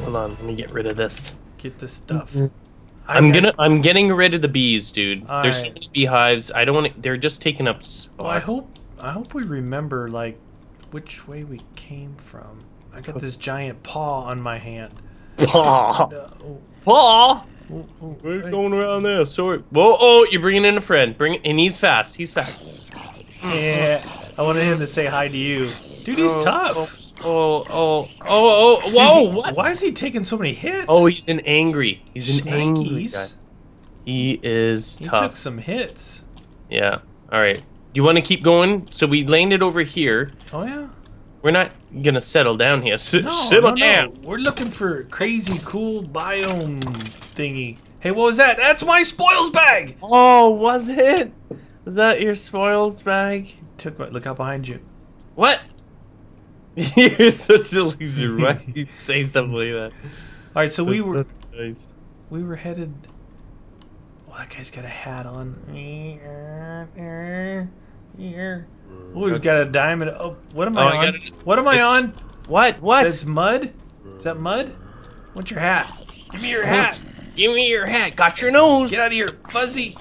Hold on, let me get rid of this. Get the stuff. I'm getting rid of the bees, dude. All There's right. so many beehives. I don't want to. They're just taking up spots. Well, I hope we remember like which way we came from. I got this giant paw on my hand. Paw. Paw. We're going around there. Sorry. Whoa! Oh, you're bringing in a friend. Bring and he's fast. He's fast. Yeah. I wanted him to say hi to you, dude. He's tough. Oh, whoa, what? Why is he taking so many hits? Oh, he's an angry. He's an angry guy. He is tough. He took some hits. Yeah. All right. You want to keep going? So we landed over here. Oh, yeah. We're not going to settle down here. No, settle down. We're looking for crazy, cool biome thingy. Hey, what was that? That's my spoils bag! Oh, was it? Was that your spoils bag? Took my, look out behind you. What? You're such a loser, right? You say stuff like that. All right, so we were nice. We were headed. Well, that guy's got a hat on. Oh, he's got a diamond. Oh, what am I on? What am I on? What? What? That's mud. Is that mud? What's your hat? Give me your hat. Give me your hat. Got your nose. Get out of here, fuzzy.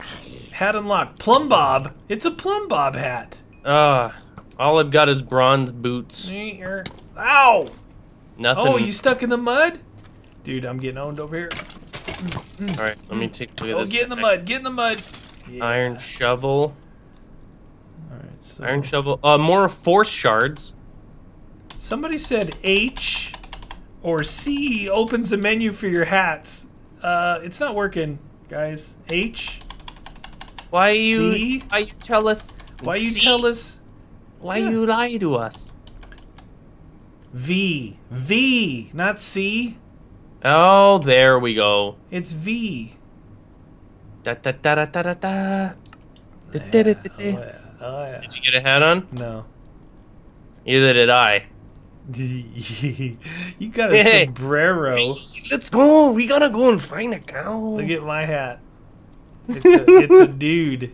Hat unlocked. Plumb bob. It's a plumb bob hat. Ah. All I've got is bronze boots. Ow! Nothing. Oh, you stuck in the mud? Dude, I'm getting owned over here. Alright, let me take a look at this. Oh, get in the mud, get in the mud. Yeah. Iron shovel. Alright, so. Iron shovel. More force shards. Somebody said H or C opens the menu for your hats. It's not working, guys. H? Why you lie to us? V. V, not C. Oh, there we go. It's V. Da da da da da da da. Yeah, da, da, da, da. Oh, yeah. Oh, yeah. Did you get a hat on? No. Neither did I. You got a sombrero. Let's go. We gotta go and find a cow. Look at my hat. It's a dude.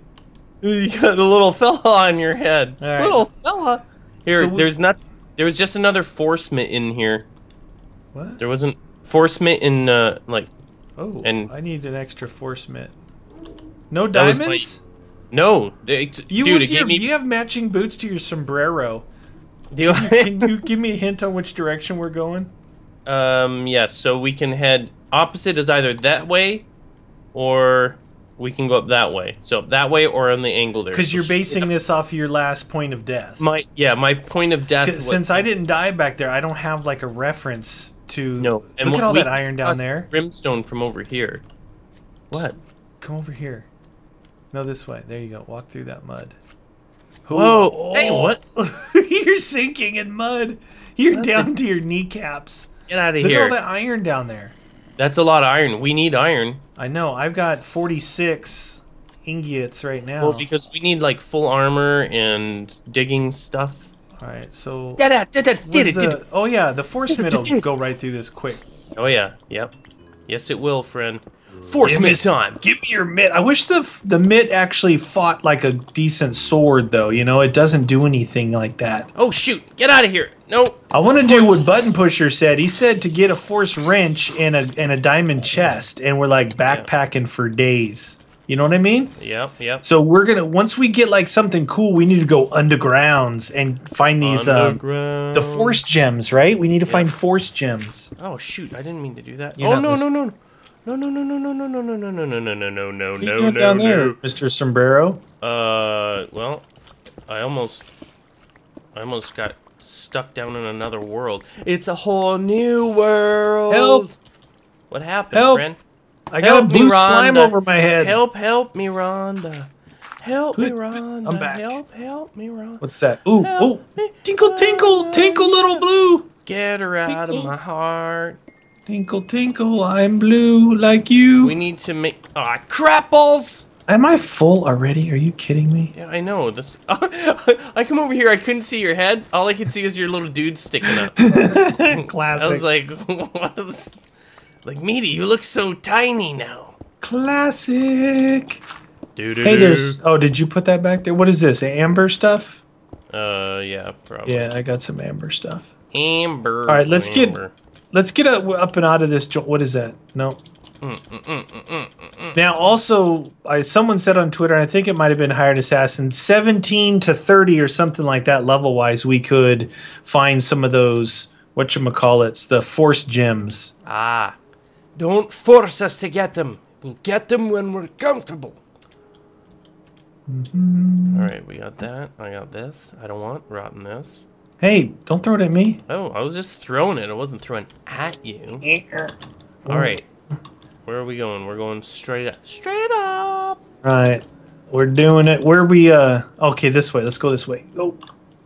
You got a little fella on your head. Right. Little fella. Here, so there was just another forcement in here. What? There wasn't forcement in like. Oh. And I need an extra forcement. No diamonds. No. You have matching boots to your sombrero. Can you give me a hint on which direction we're going? Yes. So we can head opposite is either that way, or. We can go up that way. So up that way or on the angle there. Because you're basing this off your last point of death. My point of death. Was, since I didn't die back there, I don't have like a reference to. No. And look at all that iron down there. Brimstone from over here. What? Come over here. No, this way. There you go. Walk through that mud. Whoa! Oh. Hey, what? You're sinking in mud. You're down to your kneecaps. Get out of here! Look at all that iron down there. That's a lot of iron. We need iron. I know. I've got 46 ingots right now. Well, because we need like full armor and digging stuff. All right, so. Oh yeah, the force mitt will go right through this quick. Oh yeah, yep. Yes, it will, friend. Force mitt time. Give me your mitt. I wish the mitt actually fought like a decent sword, though. You know, it doesn't do anything like that. Oh shoot! Get out of here. Nope. I want to do what Button Pusher said. He said to get a force wrench and a diamond chest, and we're like backpacking for days. You know what I mean? Yep, yep. So we're gonna once we get like something cool, we need to go undergrounds and find these the force gems, right? We need to find force gems. Oh shoot! I didn't mean to do that. Oh no down there, Mr. Sombrero. Well, I almost got. Stuck down in another world. It's a whole new world. Help! What happened, friend? I got a blue slime over my head. Help me, Rhonda. Help me, Rhonda. I'm back. Help me, Rhonda. What's that? Ooh, help ooh. Tinkle, tinkle, tinkle, little blue. Get her out of my heart. Tinkle, tinkle, I'm blue like you. We need to make... Ah, crapples! Am I full already? Are you kidding me? Yeah, I know. This. I come over here. I couldn't see your head. All I could see was your little dude sticking up. Classic. I was like, what is... Like, Meaty, you look so tiny now. Classic. Hey, there's... Oh, did you put that back there? What is this, amber stuff? Yeah, probably. Yeah, I got some amber stuff. Amber. All right, let's amber. Let's get up and out of this. What is that? No. Now, also, someone said on Twitter, and I think it might have been Hired Assassin, 17 to 30 or something like that, level-wise, we could find some of those, whatchamacallits, the force gems. Ah. Don't force us to get them. We'll get them when we're comfortable. Mm-hmm. All right, we got that. I got this. I don't want rotten this. Hey, don't throw it at me. Oh, I was just throwing it. I wasn't throwing at you. Yeah. All right. Where are we going? We're going straight up. Straight up. All right. We're doing it. Where are we? Okay, this way. Let's go this way. Oh.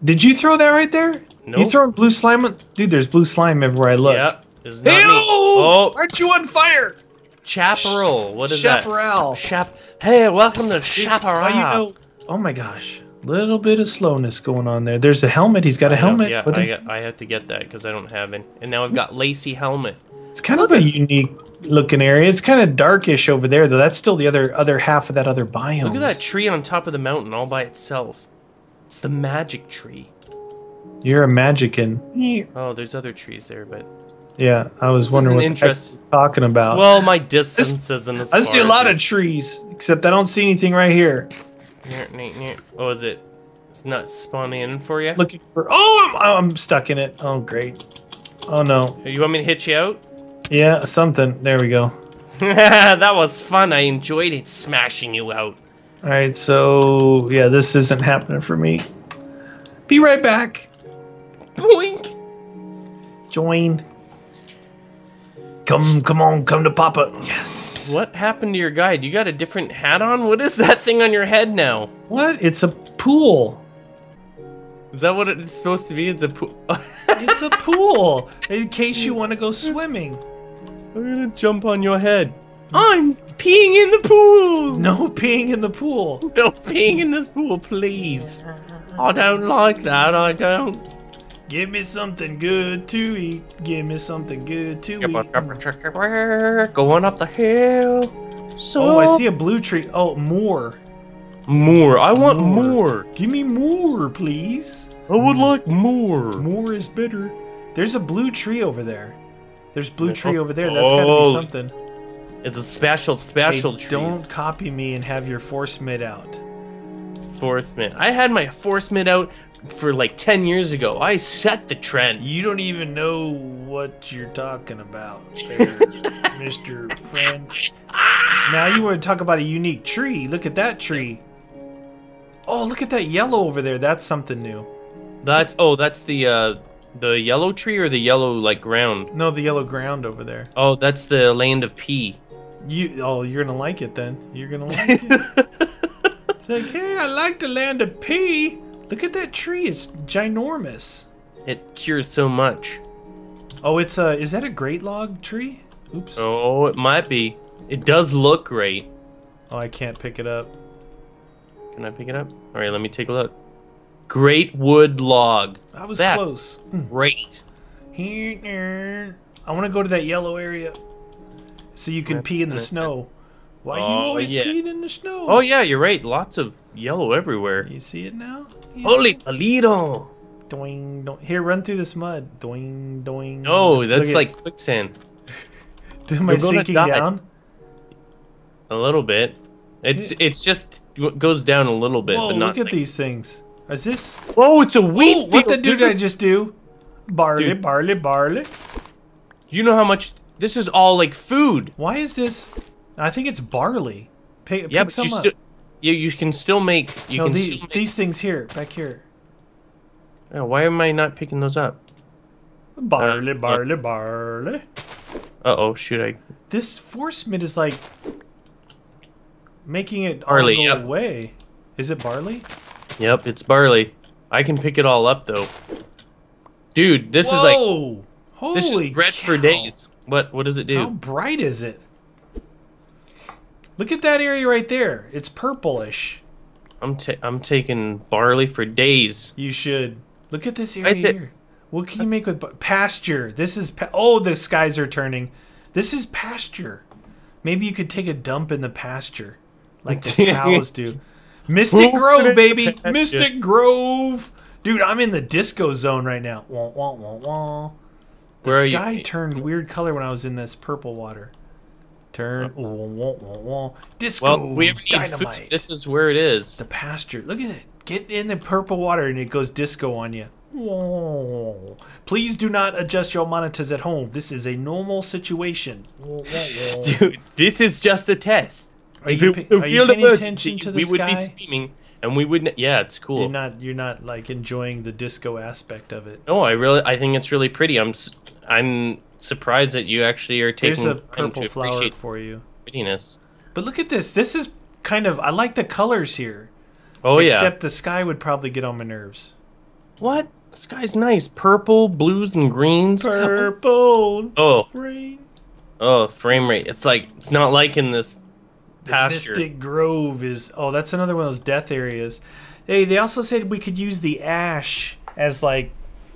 Did you throw that right there? No. Nope. You throwing blue slime? Dude, there's blue slime everywhere I look. Yep. It's not me. Oh. Aren't you on fire? Chaparral. What is Chaparral. That? Chaparral. Hey, welcome to Chaparral. You know, oh my gosh. Little bit of slowness going on there. There's a helmet. He's got a helmet. Yeah, I have to get that because I don't have it. And now I've got Lacy helmet. It's kind of a unique looking area. It's kind of darkish over there, though. That's still the other half of that other biome. Look at that tree on top of the mountain all by itself. It's the magic tree. You're a magician. Oh, there's other trees there, but... Yeah, I was wondering what you're talking about. Well, my distance isn't as far. I see a lot of trees, except I don't see anything right here. Oh, is it? It's not spawning in for you? Looking for... Oh, I'm stuck in it. Oh, great. Oh, no. You want me to hit you out? Yeah, something. There we go. That was fun. I enjoyed it smashing you out. All right, so... Yeah, this isn't happening for me. Be right back. Boink. Join. Come on, come to Papa. Yes. What happened to your guide? You got a different hat on? What is that thing on your head now? What? It's a pool. Is that what it's supposed to be? It's a pool. It's a pool. In case you want to go swimming. I'm going to jump on your head. I'm peeing in the pool. No peeing in the pool. No peeing in this pool, please. I don't like that. I don't. Give me something good to eat. Give me something good to eat. Going up the hill. So. Oh, I see a blue tree. Oh, more. More. I want more. Give me more, please. I would like more. More is better. There's a blue tree over there. There's blue tree over there. That's gotta be something. It's a special tree. Don't copy me and have your force mid out. Force mid. I had my force mid out for like 10 years ago. I set the trend. You don't even know what you're talking about there, Mr. Friend. Now you want to talk about a unique tree. Look at that tree. Oh, look at that yellow over there. That's something new. That's the yellow tree or the yellow like ground? No, the yellow ground over there. Oh, that's the land of pea. You're going to like it then. You're going to like it. It's like, hey, I like the land of pea. Look at that tree, it's ginormous. It cures so much. Oh, it's a, is that a great log tree? Oops. Oh, it might be. It does look great. Oh, I can't pick it up. Can I pick it up? All right, let me take a look. Great wood log. I was close. Great. I want to go to that yellow area so you can pee in the snow. Why are you always peeing in the snow? Oh, yeah, you're right. Lots of yellow everywhere. You see it now? Holy palito! Doing, doing. Here, run through this mud. Doing, doing. Oh, that's like quicksand. Am I sinking down? A little bit. It's just goes down a little bit. Whoa, but not look at these things. Is this? Oh, it's a wheat field. What the dude did I just do? Barley, dude. Barley, barley. You know how much? This is all like food. Why is this? I think it's barley. Pick some up. You can still make... these things here, back here. Oh, why am I not picking those up? Barley, barley, barley. Uh-oh, shoot, This force mid is like... making it barley, all the way. Is it barley? Yep, it's barley. I can pick it all up, though. Dude, this is like... Holy this is bread for days. What does it do? How bright is it? Look at that area right there. It's purplish. I'm taking barley for days. You should. Look at this area here. What can you make with pasture? This is... oh, the skies are turning. This is pasture. Maybe you could take a dump in the pasture, like the cows do. Mystic Grove, baby. Mystic Grove. Dude, I'm in the disco zone right now. Wah, wah, wah, wah. The Where sky turned weird color when I was in this purple water. Turn. Wah, wah, wah, wah. Disco dynamite. Food. This is where it is. The pasture. Look at it. Get in the purple water and it goes disco on you. Whoa. Please do not adjust your monitors at home. This is a normal situation. Dude, this is just a test. Are you paying attention to the sky? We would be screaming, and we would. Yeah, it's cool. You're not like enjoying the disco aspect of it. No, I think it's really pretty. I'm surprised that you actually are taking. There's a purple flower for you. Prettiness. But look at this. This is kind of. I like the colors here. Oh yeah. Except the sky would probably get on my nerves. What? The sky's nice. Purple, blues, and greens. Purple. Oh. Rain. Oh, frame rate. It's like it's not like in this. Pasture. Mystic Grove is that's another one of those death areas. Hey, they also said we could use the ash as like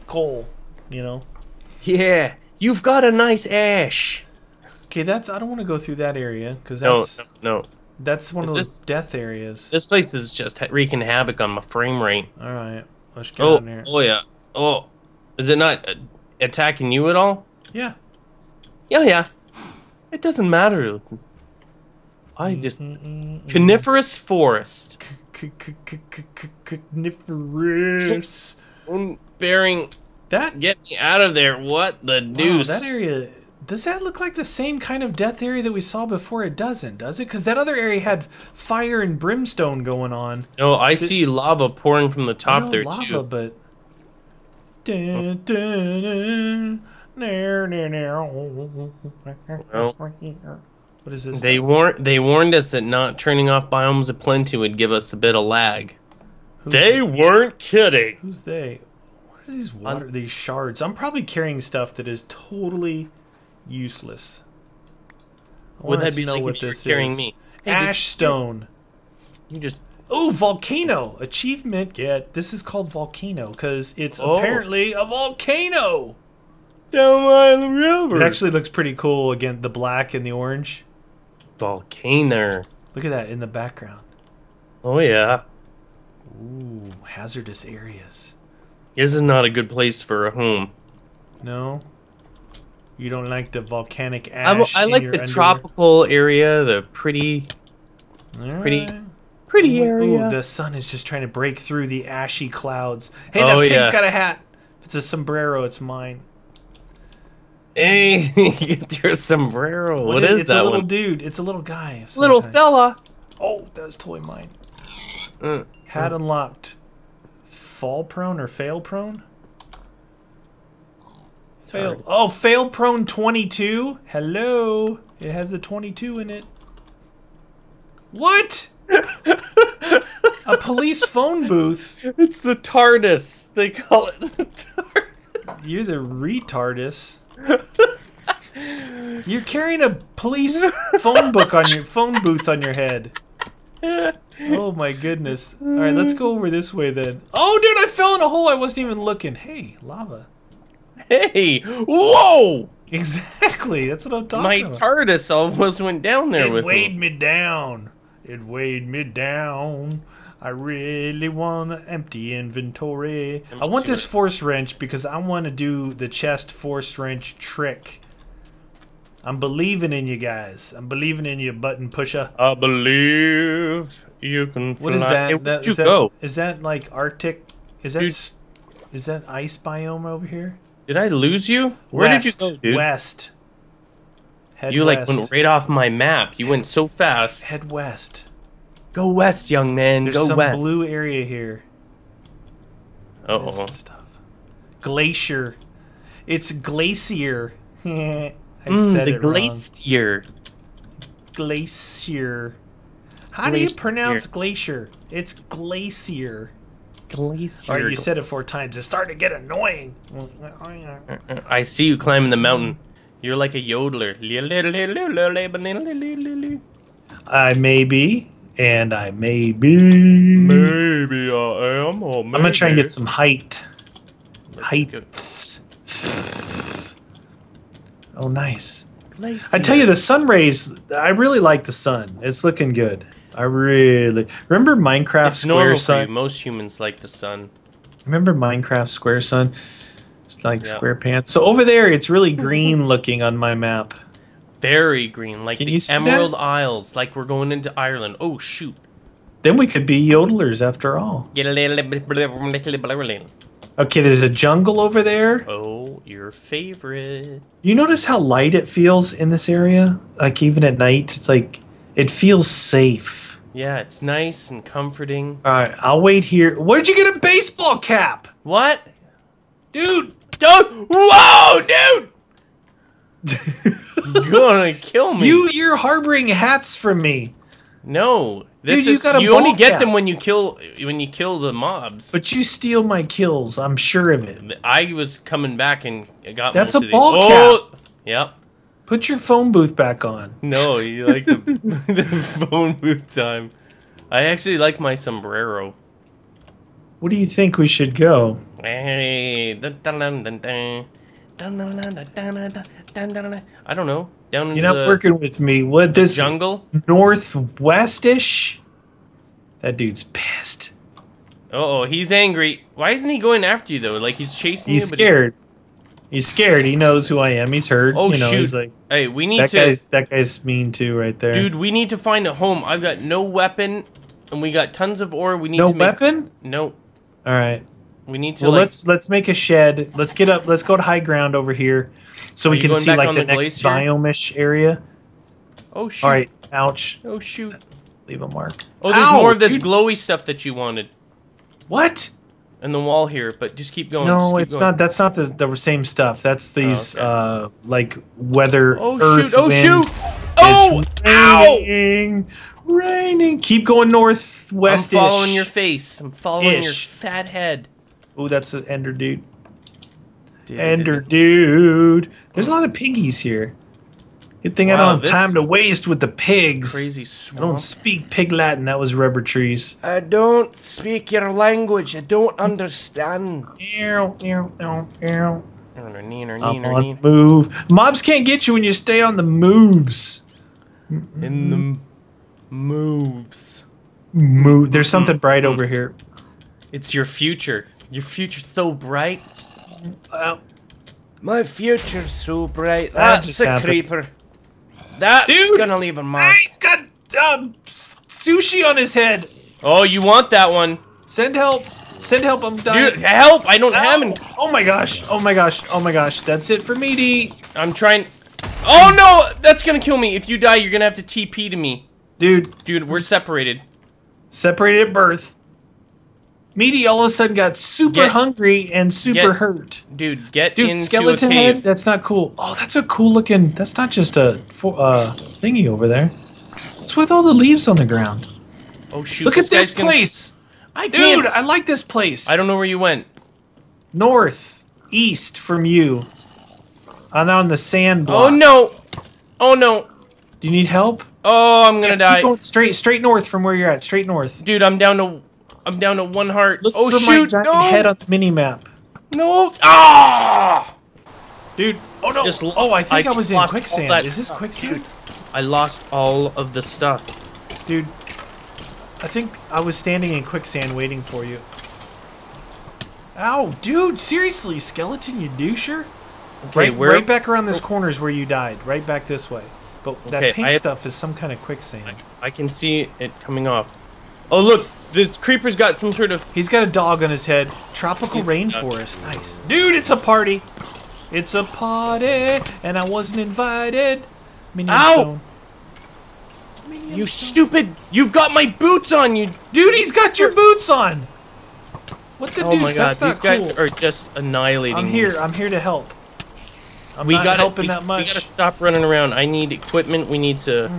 coal, you know. Yeah, you've got a nice ash. Okay, that's I don't want to go through that area because that's no. That's one of those death areas. This place is just wreaking havoc on my frame rate. All right, let's get on there. Oh yeah. Oh, is it not attacking you at all? Yeah. Yeah. It doesn't matter. I just coniferous forest. Coniferous. Bearing that. Get me out of there! What the deuce? That area does that look like the same kind of death area that we saw before? It doesn't, does it? Because that other area had fire and brimstone going on. No, I see lava pouring from the top there lava, too. But. Dun, dun, dun, well. What is this? They warned us that not turning off Biomes of Plenty would give us a bit of lag. They weren't kidding. Who's they? What are these water? These shards. I'm probably carrying stuff that is totally useless. Would that be like what this carrying is? Me? Hey, ash stone. You just. Oh, volcano achievement. Get this is called volcano because it's apparently a volcano down by the river. It actually looks pretty cool again. The black and the orange. Volcano. Look at that in the background. Oh yeah. Ooh, hazardous areas. This is not a good place for a home. No. You don't like the volcanic ash. I like the underwear? Tropical area, the pretty area. Ooh, the sun is just trying to break through the ashy clouds. Hey, that pig's got a hat. If it's a sombrero, it's mine. Hey, get your sombrero. What is it's that? It's a little dude. It's a little guy. Little fella. Oh, that's totally mine. Hat unlocked. Fall prone or fail prone? Fail. Oh, fail prone 22? Hello. It has a 22 in it. What? A police phone booth? It's the TARDIS. They call it the TARDIS. You're the retardus. You're carrying a police phone booth on your head. Oh my goodness. Alright, let's go over this way then. Oh dude, I fell in a hole I wasn't even looking. Hey, lava. Hey! Whoa! Exactly, that's what I'm talking about. My TARDIS almost went down there with me. It weighed me down. It weighed me down. I really want to empty inventory. I want this force wrench because I want to do the chest force wrench trick. I'm believing in you guys. I'm believing in you, button pusher. I believe you can fly. What is that? Is that like Arctic? Is that ice biome over here? Did I lose you? Where did you go, dude? West. Head you west. Like went right off my map. You went so fast. Head west. Go west, young man. There's some blue area here. Oh, glacier. It's glacier. I said it wrong. Glacier. Glacier. How do you pronounce glacier? It's glacier. Glacier. All right, you said it 4 times. It's starting to get annoying. I see you climbing the mountain. You're like a yodeler. I may be. And I may be. Maybe I am. Or maybe. I'm going to try and get some height. Height. Oh, nice. I tell you, the sun rays, I really like the sun. It's looking good. I really... Remember Minecraft Square Sun? It's normal for you. Most humans like the sun. Remember Minecraft Square Sun? It's like square pants. So over there, it's really green looking on my map. Very green. Like the Emerald Isles. Like we're going into Ireland. Oh, shoot. Then we could be yodelers after all. Okay, there's a jungle over there. Oh, your favorite. You notice how light it feels in this area? Like even at night, it's like it feels safe. Yeah, it's nice and comforting. All right, I'll wait here. Where'd you get a baseball cap? What? Dude, don't. Whoa, dude. You're gonna kill me. You're harboring hats from me. No. This dude, you only get them when you kill the mobs. But you steal my kills. I'm sure of it. I was coming back and got. That's most a of ball these. Oh, cap. Yep. Put your phone booth back on. No, you like the, the phone booth time. I actually like my sombrero. What do you think we should go? I don't know. Down you're not working with me. What this jungle? Northwest-ish? That dude's pissed. Uh-oh, he's angry. Why isn't he going after you though? Like he's chasing you. But scared. He's scared. He knows who I am. He's heard. Oh you know, shoot! He's like, hey, we need to. That guy's mean too, right there. Dude, we need to find a home. I've got no weapon, and we got tons of ore. We need to make... weapon. No. All right. We need to. Well, like... let's make a shed. Let's get up. Let's go to high ground over here, so we can see like the next biome-ish area. Oh shoot! All right. Ouch. Oh shoot! Leave a mark. Oh, there's more of this glowy stuff that you wanted. What? And the wall here, but just keep going. No, it's not. That's not the same stuff. That's these like weather. Oh shoot! Oh shoot! Oh! Ow! Raining. Keep going northwest. I'm following your face. I'm following your fat head. Oh, that's an ender dude. Ender dude. There's a lot of piggies here. Good thing I don't have time to waste with the pigs. Crazy swamp. I don't speak pig Latin. That was rubber trees. I don't speak your language. I don't understand. I'm on move. Mobs can't get you when you stay on the moves. In the moves. Move. There's something bright over here. It's your future. Your future's so bright. My future's so bright. That's a creeper. That's gonna leave a mark. He's got sushi on his head. Oh, you want that one? Send help. Send help. I'm done. Dude, help! I don't have any. Oh my gosh! Oh my gosh! Oh my gosh! That's it for me, D. I'm trying. Oh no! That's gonna kill me. If you die, you're gonna have to TP to me. Dude, we're separated. Separated at birth. Meaty all of a sudden got super hungry and super hurt. Dude, into skeleton a cave. Head? That's not cool. Oh, that's a cool looking... That's not just a thingy over there. It's with all the leaves on the ground. Oh, shoot. Look at this place! I can't... Dude, I like this place. I don't know where you went. North. East from you. I'm on the sand block. Oh, no! Oh, no. Do you need help? Oh, I'm gonna die. Keep going straight north from where you're at. Straight north. Dude, I'm down to one heart. Look for shoot! My giant head on the mini map. No! Ah! Dude! Oh no! Just lost, I think I was in quicksand. Is this quicksand? Dude, I lost all of the stuff. Dude, I think I was standing in quicksand waiting for you. Ow, dude! Seriously, skeleton, you doucher! Okay, right back around this corner is where you died. Right back this way. But that pink stuff is some kind of quicksand. I can see it coming off. Oh look! This creeper's got some sort of... He's got a dog on his head. Tropical rainforest. Nice. Dude, it's a party. It's a party, and I wasn't invited. Ow! You stupid... You've got my boots on, you... Dude, he's got your boots on! What the deuce? That's not cool. Oh my god, these guys are just annihilating me. I'm here to help. I'm not helping that much. We gotta stop running around. I need equipment. We need to...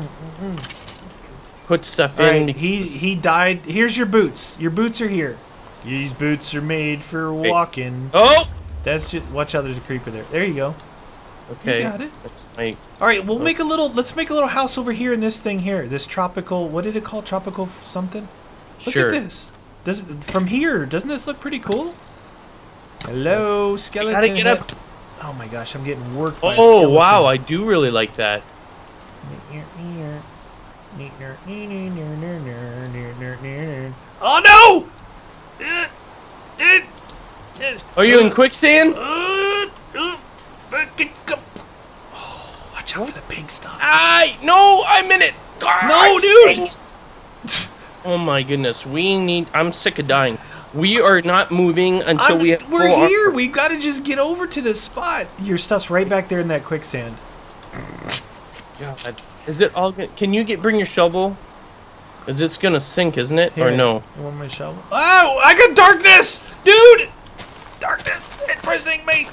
Put stuff in. Right, he died. Here's your boots. Your boots are here. These boots are made for walking. Oh! That's just watch out. There's a creeper there. There you go. Okay. You got it. All right. We'll make a little. Let's make a little house over here in this thing here. This tropical. What did it call? Tropical something. Look at this. Doesn't from here? Doesn't this look pretty cool? Hello, skeleton. I gotta get up. Oh my gosh, I'm getting worked by a skeleton. Wow, I do really like that. Oh no! Are you in quicksand? Oh, watch out for the pink stuff. No, I'm in it. No, dude. Oh my goodness, we need. I'm sick of dying. We are not moving until we have. We're here. We've got to just get over to this spot. Your stuff's right back there in that quicksand. God, is it all? Can you bring your shovel? Is it's gonna sink, isn't it? Here, or no? You want my shovel? Oh, I got darkness, dude. Darkness imprisoning me.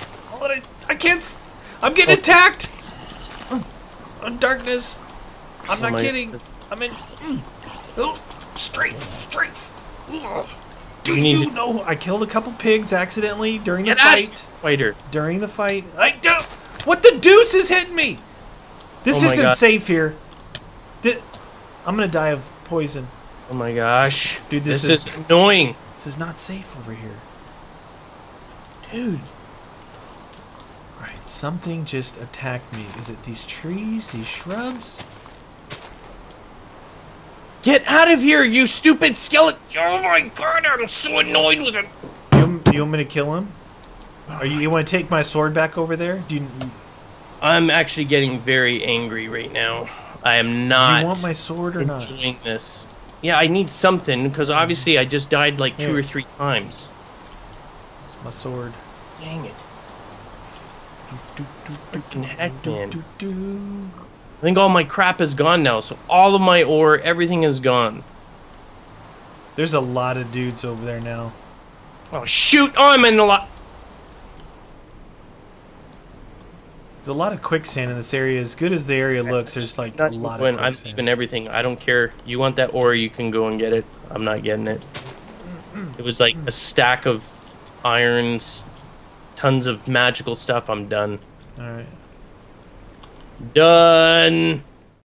I can't. I'm getting attacked. On darkness. I'm not kidding. I'm in. Oh, strafe. Do you know? I killed a couple pigs accidentally during the fight. Spider. During the fight. I don't. What the deuce is hitting me? This isn't safe here. I'm gonna die of poison. Oh my gosh, dude, this is annoying. This is not safe over here, dude. All right, something just attacked me. Is it these trees? These shrubs? Get out of here, you stupid skeleton! Oh my god, I'm so annoyed with him. You want me to kill him? You want to take my sword back over there? I'm actually getting very angry right now. I am not. Do you want my sword or not? Enjoying this. Yeah, I need something because obviously I just died like two or three times. It's my sword. Dang it! Freaking heck, man! I think all my crap is gone now. So all of my ore, everything is gone. There's a lot of dudes over there now. Oh shoot! Oh, I'm in a lot. There's a lot of quicksand in this area. As good as the area looks, there's like a lot of quicksand. I'm leaving everything. I don't care. You want that ore, you can go and get it. I'm not getting it. It was like a stack of irons, tons of magical stuff. I'm done. All right. Done.